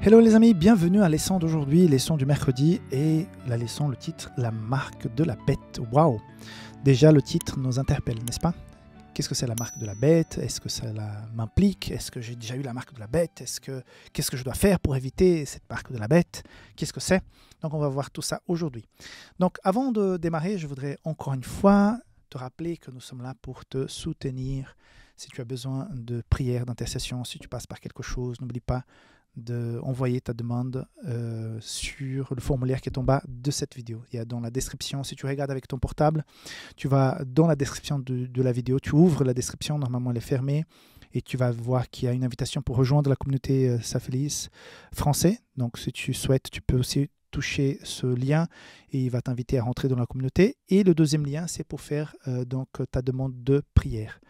Hello les amis, bienvenue à leçon d'aujourd'hui, leçon du mercredi, et la leçon, le titre, la marque de la bête. Waouh! Déjà le titre nous interpelle, n'est-ce pas? Qu'est-ce que c'est la marque de la bête? Est-ce que ça m'implique? Est-ce que j'ai déjà eu la marque de la bête? Qu'est-ce que je dois faire pour éviter cette marque de la bête? Qu'est-ce que c'est? Donc on va voir tout ça aujourd'hui. Donc avant de démarrer, je voudrais encore une fois te rappeler que nous sommes là pour te soutenir. Si tu as besoin de prières, d'intercession, si tu passes par quelque chose, n'oublie pas d'envoyer ta demande sur le formulaire qui est en bas de cette vidéo. Il y a dans la description, si tu regardes avec ton portable, tu vas dans la description de la vidéo, tu ouvres la description, normalement elle est fermée, et tu vas voir qu'il y a une invitation pour rejoindre la communauté Safeliz français. Donc si tu souhaites, tu peux aussi toucher ce lien et il va t'inviter à rentrer dans la communauté. Et le deuxième lien, c'est pour faire donc ta demande de prière.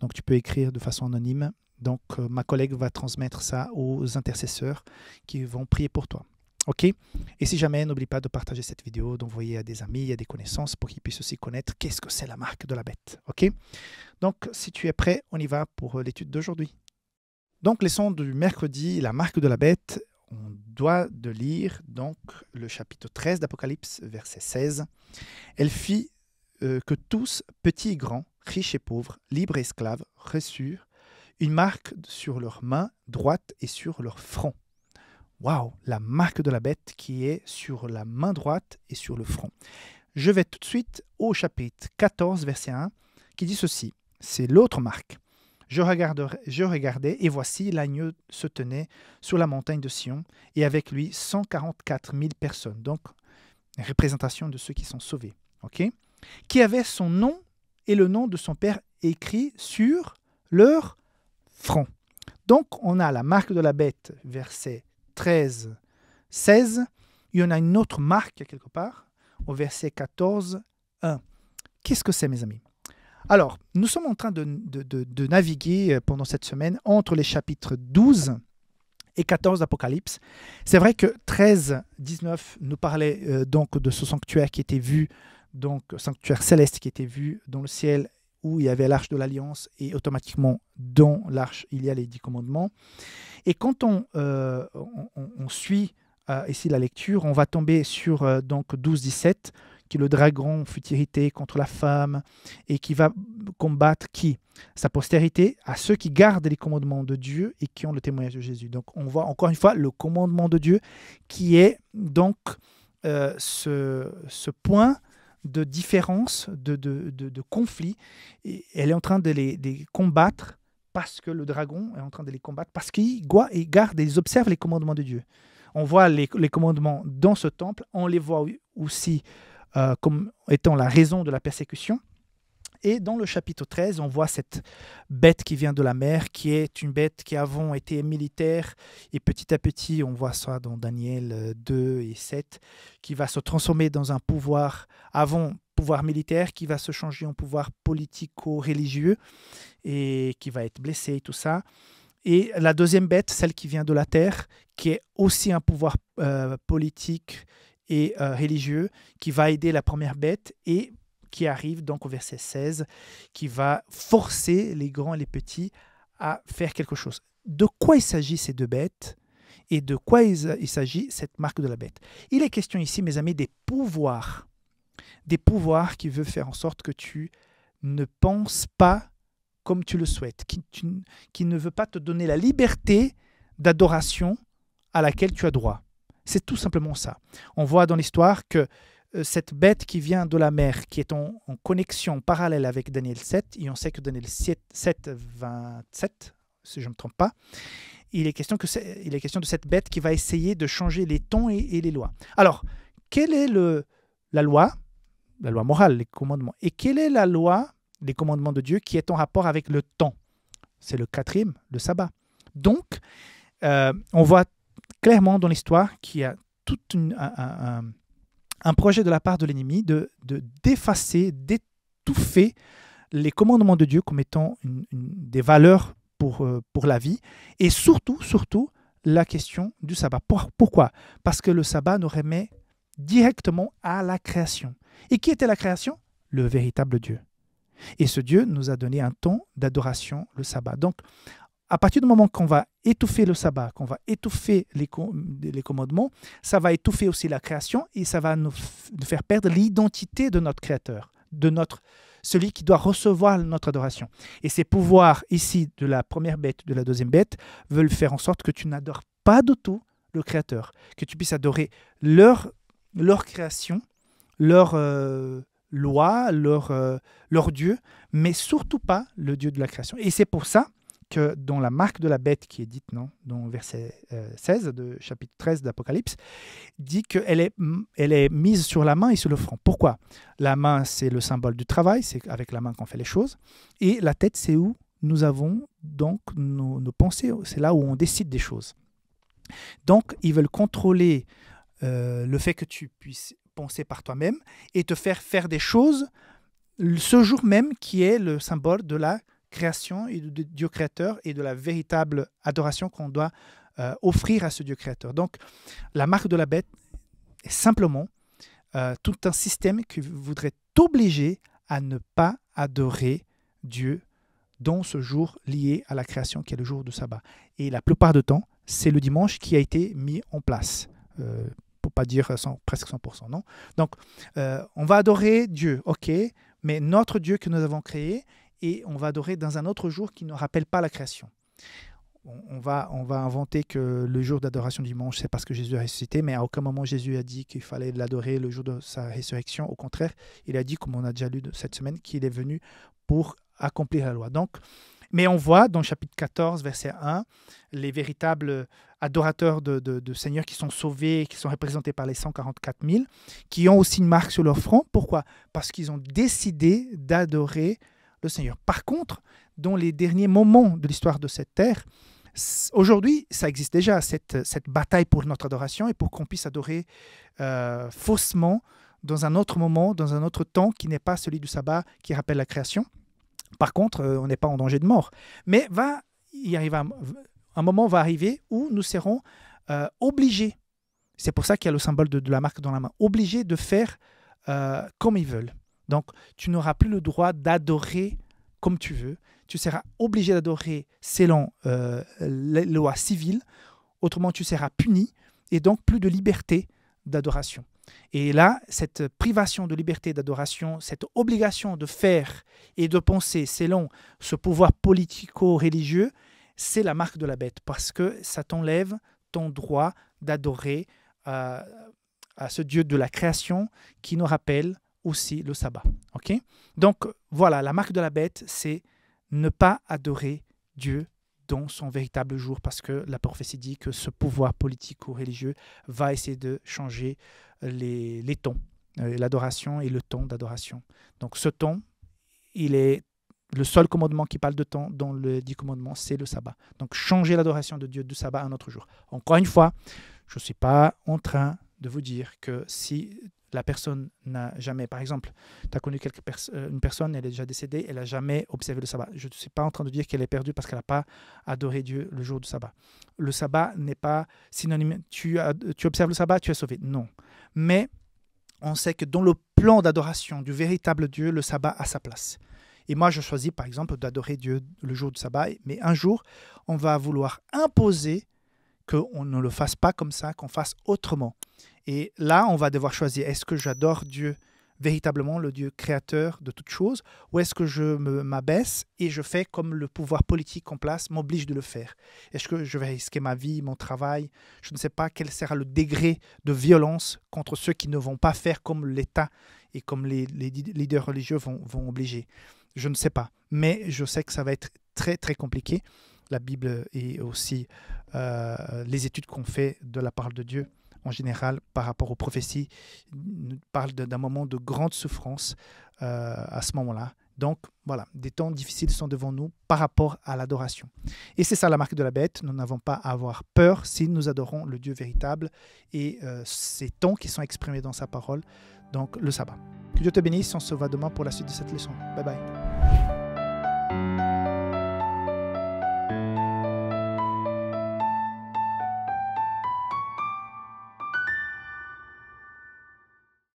Donc tu peux écrire de façon anonyme. Donc, ma collègue va transmettre ça aux intercesseurs qui vont prier pour toi. OK? Et si jamais, n'oublie pas de partager cette vidéo, d'envoyer à des amis, à des connaissances pour qu'ils puissent aussi connaître qu'est-ce que c'est la marque de la bête. OK? Donc, si tu es prêt, on y va pour l'étude d'aujourd'hui. Donc, leçon du mercredi, la marque de la bête. On doit de lire donc le chapitre 13 d'Apocalypse, verset 16. Elle fit que tous, petits et grands, riches et pauvres, libres et esclaves, reçurent une marque sur leur main droite et sur leur front. Waouh, la marque de la bête qui est sur la main droite et sur le front. Je vais tout de suite au chapitre 14, verset 1, qui dit ceci. C'est l'autre marque. Je regardais, et voici, l'agneau se tenait sur la montagne de Sion, et avec lui 144 000 personnes. Donc, une représentation de ceux qui sont sauvés. Okay? Qui avait son nom et le nom de son père écrit sur leur front. Donc, on a la marque de la bête, verset 13, 16. Il y en a une autre marque, quelque part, au verset 14, 1. Qu'est-ce que c'est, mes amis? Alors, nous sommes en train de naviguer pendant cette semaine entre les chapitres 12 et 14 d'Apocalypse. C'est vrai que 13, 19 nous parlait donc de ce sanctuaire qui était vu, donc sanctuaire céleste qui était vu dans le ciel, où il y avait l'arche de l'Alliance, et automatiquement, dans l'arche, il y a les 10 commandements. Et quand on suit ici la lecture, on va tomber sur donc 12-17, qui est le dragon fut irrité contre la femme, et qui va combattre qui? Sa postérité, à ceux qui gardent les commandements de Dieu et qui ont le témoignage de Jésus. Donc on voit encore une fois le commandement de Dieu, qui est donc ce point de différence, de conflit, et elle est en train de les combattre parce que le dragon est en train de les combattre, parce qu'il garde et il observe les commandements de Dieu. On voit les commandements dans ce temple, on les voit aussi comme étant la raison de la persécution. Et dans le chapitre 13, on voit cette bête qui vient de la mer, qui est une bête qui avant était militaire, et petit à petit, on voit ça dans Daniel 2 et 7, qui va se transformer dans un pouvoir, avant pouvoir militaire, qui va se changer en pouvoir politico-religieux, et qui va être blessé et tout ça. Et la deuxième bête, celle qui vient de la terre, qui est aussi un pouvoir politique et religieux, qui va aider la première bête, et qui arrive donc au verset 16, qui va forcer les grands et les petits à faire quelque chose. De quoi il s'agit ces deux bêtes et de quoi il s'agit cette marque de la bête? Il est question ici, mes amis, des pouvoirs qui veulent faire en sorte que tu ne penses pas comme tu le souhaites, qui ne veut pas te donner la liberté d'adoration à laquelle tu as droit. C'est tout simplement ça. On voit dans l'histoire que cette bête qui vient de la mer, qui est en connexion parallèle avec Daniel 7, et on sait que Daniel 7, 27, si je ne me trompe pas, il est question de cette bête qui va essayer de changer les temps et les lois. Alors, quelle est la loi morale, les commandements, et quelle est la loi, les commandements de Dieu, qui est en rapport avec le temps? C'est le quatrième, le sabbat. Donc, on voit clairement dans l'histoire qu'il y a toute un projet de la part de l'ennemi d'effacer, d'étouffer les commandements de Dieu comme étant des valeurs pour la vie, et surtout la question du sabbat. Pourquoi? Parce que le sabbat nous remet directement à la création. Et qui était la création? Le véritable Dieu. Et ce Dieu nous a donné un temps d'adoration, le sabbat. Donc, à partir du moment qu'on va étouffer le sabbat, qu'on va étouffer les commandements, ça va étouffer aussi la création et ça va nous faire perdre l'identité de notre créateur, de celui qui doit recevoir notre adoration. Et ces pouvoirs ici de la première bête, de la deuxième bête, veulent faire en sorte que tu n'adores pas du tout le créateur, que tu puisses adorer leur création, leur loi, leur Dieu, mais surtout pas le Dieu de la création. Et c'est pour ça que dans la marque de la bête qui est dite dans verset 16 de chapitre 13 d'Apocalypse, dit qu'elle est mise sur la main et sur le front. Pourquoi? La main, c'est le symbole du travail, c'est avec la main qu'on fait les choses, et la tête, c'est où nous avons donc nos pensées, c'est là où on décide des choses. Donc, ils veulent contrôler le fait que tu puisses penser par toi-même et te faire faire des choses ce jour même qui est le symbole de la création et de Dieu créateur et de la véritable adoration qu'on doit offrir à ce Dieu créateur. Donc, la marque de la bête est simplement tout un système qui voudrait t'obliger à ne pas adorer Dieu dans ce jour lié à la création qui est le jour du sabbat. Et la plupart du temps, c'est le dimanche qui a été mis en place. Pour pas dire presque 100%, non? Donc, on va adorer Dieu, ok, mais notre Dieu que nous avons créé, et on va adorer dans un autre jour qui ne rappelle pas la création. On va inventer que le jour d'adoration du dimanche, c'est parce que Jésus a ressuscité, mais à aucun moment Jésus a dit qu'il fallait l'adorer le jour de sa résurrection. Au contraire, il a dit, comme on a déjà lu cette semaine, qu'il est venu pour accomplir la loi. Donc, mais on voit dans le chapitre 14, verset 1, les véritables adorateurs de Seigneur qui sont sauvés, qui sont représentés par les 144 000, qui ont aussi une marque sur leur front. Pourquoi? Parce qu'ils ont décidé d'adorer le Seigneur. Par contre, dans les derniers moments de l'histoire de cette terre, aujourd'hui, ça existe déjà, cette bataille pour notre adoration et pour qu'on puisse adorer faussement dans un autre moment, dans un autre temps qui n'est pas celui du sabbat qui rappelle la création. Par contre, on n'est pas en danger de mort. Mais un moment va arriver où nous serons obligés, c'est pour ça qu'il y a le symbole de la marque dans la main, obligés de faire comme ils veulent. Donc, tu n'auras plus le droit d'adorer comme tu veux. Tu seras obligé d'adorer selon les lois civiles. Autrement, tu seras puni et donc plus de liberté d'adoration. Et là, cette privation de liberté d'adoration, cette obligation de faire et de penser selon ce pouvoir politico-religieux, c'est la marque de la bête parce que ça t'enlève ton droit d'adorer à ce Dieu de la création qui nous rappelle aussi le sabbat. Okay? Donc voilà, la marque de la bête, c'est ne pas adorer Dieu dans son véritable jour, parce que la prophétie dit que ce pouvoir politico-religieux va essayer de changer les temps, l'adoration et le temps d'adoration. Donc ce temps, il est le seul commandement qui parle de temps dans les 10 commandements, c'est le sabbat. Donc changer l'adoration de Dieu du sabbat à un autre jour. Encore une fois, je ne suis pas en train de vous dire que si la personne n'a jamais, par exemple, tu as connu une personne, elle est déjà décédée, elle n'a jamais observé le sabbat. Je ne suis pas en train de dire qu'elle est perdue parce qu'elle n'a pas adoré Dieu le jour du sabbat. Le sabbat n'est pas synonyme, tu observes le sabbat, tu es sauvé. Non. Mais on sait que dans le plan d'adoration du véritable Dieu, le sabbat a sa place. Et moi, je choisis, par exemple, d'adorer Dieu le jour du sabbat, mais un jour, on va vouloir imposer qu'on ne le fasse pas comme ça, qu'on fasse autrement. Et là, on va devoir choisir, est-ce que j'adore Dieu véritablement, le Dieu créateur de toutes choses, ou est-ce que je m'abaisse et je fais comme le pouvoir politique en place m'oblige de le faire? Est-ce que je vais risquer ma vie, mon travail? Je ne sais pas quel sera le degré de violence contre ceux qui ne vont pas faire comme l'État et comme les leaders religieux vont obliger. Je ne sais pas, mais je sais que ça va être très, très compliqué. La Bible et aussi les études qu'on fait de la parole de Dieu en général par rapport aux prophéties nous parlent d'un moment de grande souffrance à ce moment-là. Donc voilà, des temps difficiles sont devant nous par rapport à l'adoration. Et c'est ça la marque de la bête, nous n'avons pas à avoir peur si nous adorons le Dieu véritable et ces temps qui sont exprimés dans sa parole, donc le sabbat. Que Dieu te bénisse, on se voit demain pour la suite de cette leçon. Bye bye.